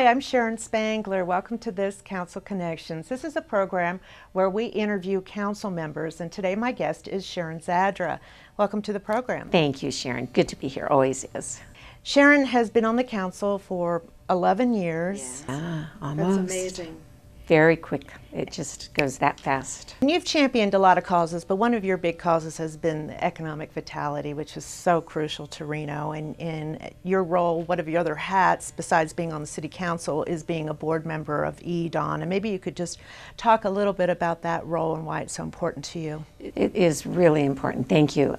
Hi, I'm Sharon Spangler. Welcome to this Council Connections. This is a program where we interview council members, and today my guest is Sharon Zadra. Welcome to the program. Thank you, Sharon. Good to be here. Always is. Sharon has been on the council for 11 years. Yeah, almost. That's amazing. Very quick. It just goes that fast. And you've championed a lot of causes, but one of your big causes has been economic vitality, which is so crucial to Reno. And in your role, one of your other hats, besides being on the City Council, is being a board member of EDON. And maybe you could just talk a little bit about that role and why it's so important to you. It is really important. Thank you.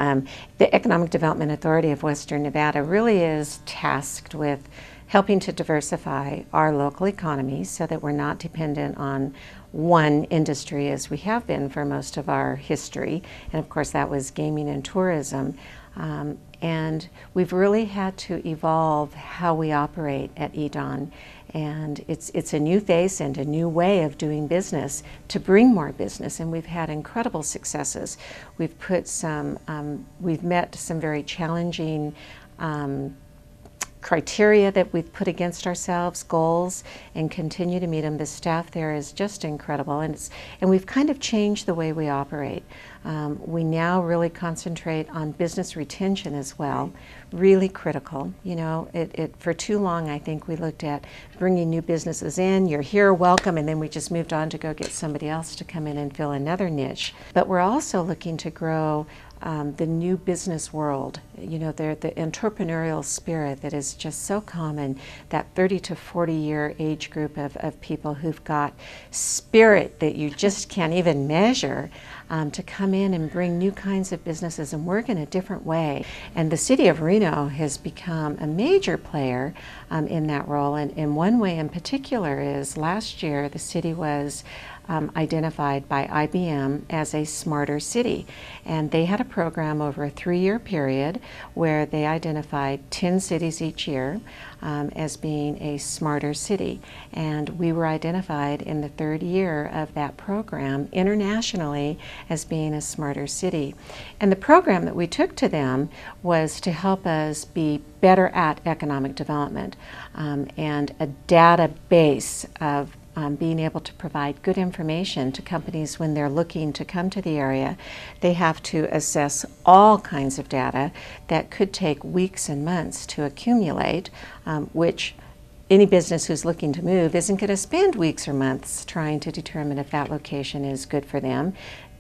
The Economic Development Authority of Western Nevada really is tasked with helping to diversify our local economy so that we're not dependent on one industry as we have been for most of our history. And of course that was gaming and tourism. And we've really had to evolve how we operate at EDON. And it's a new face and a new way of doing business to bring more business, and we've had incredible successes. We've put some, we've met some very challenging criteria that we've put against ourselves, goals, and continue to meet them. The staff there is just incredible, and we've kind of changed the way we operate. We now really concentrate on business retention as well, really critical. You know, for too long I think we looked at bringing new businesses in, you're here, welcome, and then we just moved on to go get somebody else to come in and fill another niche. But we're also looking to grow the new business world, you know, the entrepreneurial spirit that is just so common, that 30 to 40 year age group of people who've got spirit that you just can't even measure, to come in and bring new kinds of businesses and work in a different way. And the city of Reno has become a major player in that role, and one way in particular is last year the city was identified by IBM as a smarter city. And they had a program over a 3-year period where they identified 10 cities each year as being a smarter city. And we were identified in the 3rd year of that program internationally as being a smarter city. And the program that we took to them was to help us be better at economic development and a database of being able to provide good information to companies when they're looking to come to the area. They have to assess all kinds of data that could take weeks and months to accumulate, which any business who's looking to move isn't going to spend weeks or months trying to determine if that location is good for them.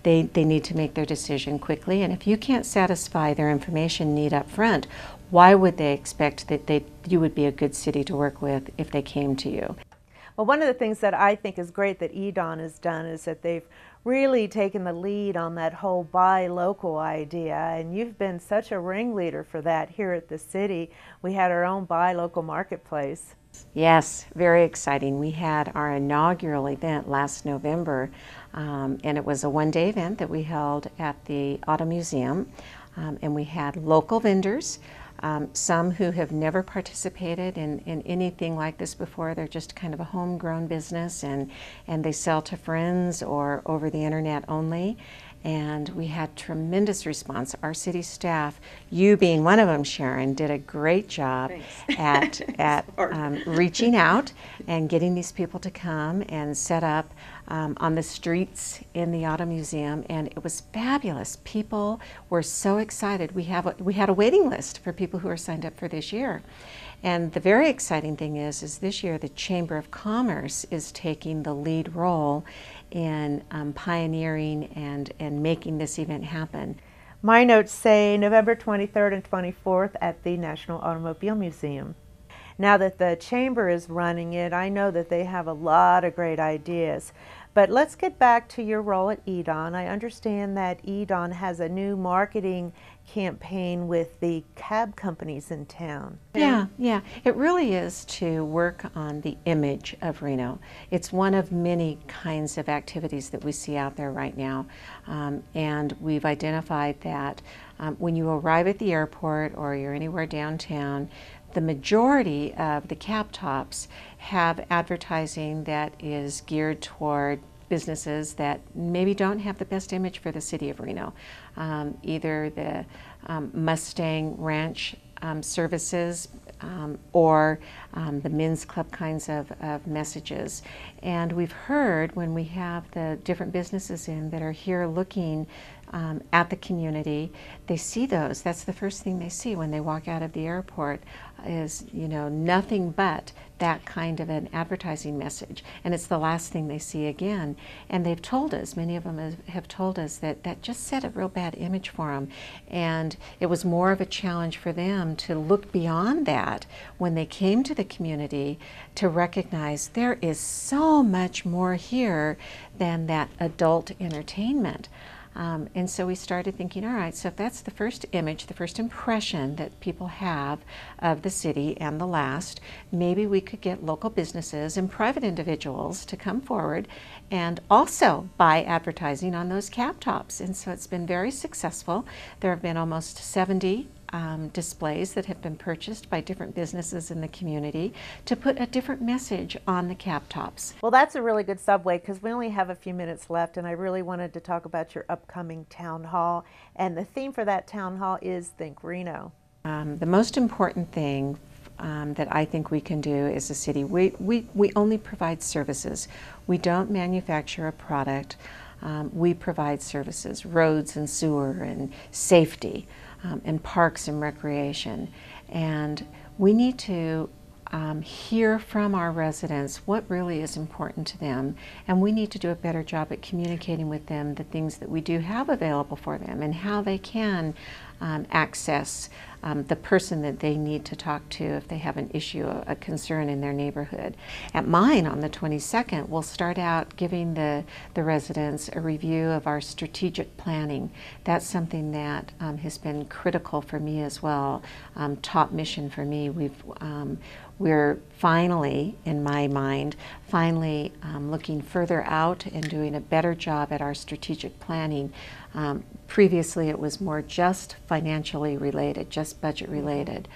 They need to make their decision quickly, and if you can't satisfy their information need up front, why would they expect that you would be a good city to work with if they came to you? Well, one of the things that I think is great that EDON has done is that they've really taken the lead on that whole buy local idea, and you've been such a ringleader for that here at the city. We had our own buy local marketplace. Yes, very exciting. We had our inaugural event last November, and it was a one-day event that we held at the Auto Museum, and we had local vendors. Some who have never participated in anything like this before. They're just kind of a homegrown business, and they sell to friends or over the internet only. And we had tremendous response. Our city staff, you being one of them, Sharon, did a great job at reaching out and getting these people to come and set up on the streets in the Auto Museum, and it was fabulous. People were so excited. We had a waiting list for people who are signed up for this year. And the very exciting thing is this year the Chamber of Commerce is taking the lead role in pioneering and making this event happen. My notes say November 23rd and 24th at the National Automobile Museum. Now that the Chamber is running it, I know that they have a lot of great ideas. But let's get back to your role at EDON. I understand that EDON has a new marketing campaign with the cab companies in town. Yeah. It really is to work on the image of Reno. It's one of many kinds of activities that we see out there right now. And we've identified that when you arrive at the airport or you're anywhere downtown, the majority of the cab tops have advertising that is geared toward businesses that maybe don't have the best image for the city of Reno. Either the Mustang Ranch services or the men's club kinds of messages. And we've heard when we have the different businesses in that are here looking at the community, they see those. That's the first thing they see when they walk out of the airport is, you know, nothing but that kind of an advertising message. And it's the last thing they see again. And they've told us, many of them have told us that that just set a real bad image for them. And it was more of a challenge for them to look beyond that when they came to the community to recognize there is so much more here than that adult entertainment. And so we started thinking, all right, so if that's the first image, the first impression that people have of the city and the last, maybe we could get local businesses and private individuals to come forward and also buy advertising on those cab tops. And so it's been very successful. There have been almost 70 displays that have been purchased by different businesses in the community to put a different message on the cab tops. Well, that's a really good segue because we only have a few minutes left, and I really wanted to talk about your upcoming town hall. And the theme for that town hall is Think Reno. The most important thing that I think we can do as a city, we only provide services. We don't manufacture a product. We provide services, roads and sewer and safety. And parks and recreation. And we need to hear from our residents what really is important to them, and we need to do a better job at communicating with them the things that we do have available for them and how they can access the person that they need to talk to if they have an issue, a concern in their neighborhood. At mine on the 22nd, we'll start out giving the residents a review of our strategic planning. That's something that has been critical for me as well, top mission for me. We're finally, in my mind, looking further out and doing a better job at our strategic planning. Previously, it was more just financially related, just budget related.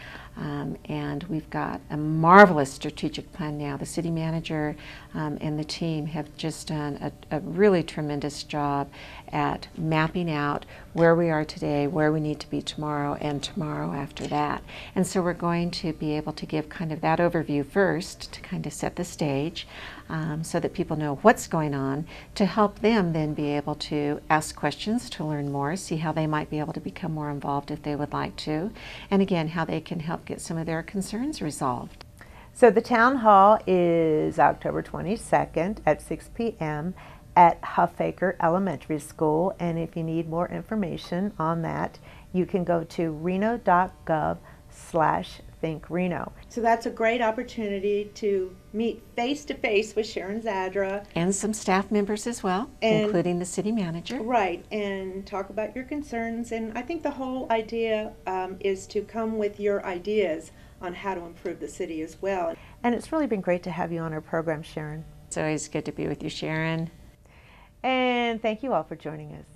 And we've got a marvelous strategic plan now. The city manager and the team have just done a really tremendous job at mapping out where we are today, where we need to be tomorrow, and tomorrow after that. And so we're going to be able to give kind of that overview first to kind of set the stage so that people know what's going on, to help them then be able to ask questions, to learn more, see how they might be able to become more involved if they would like to, and again, how they can help get some of their concerns resolved. So the town hall is October 22nd at 6 p.m. at Huffaker Elementary School, and if you need more information on that, you can go to reno.gov/thinkreno. So that's a great opportunity to meet face to face with Sharon Zadra. And some staff members as well, including the city manager. Right, and talk about your concerns. And I think the whole idea is to come with your ideas on how to improve the city as well. And it's really been great to have you on our program, Sharon. It's always good to be with you, Sharon. And thank you all for joining us.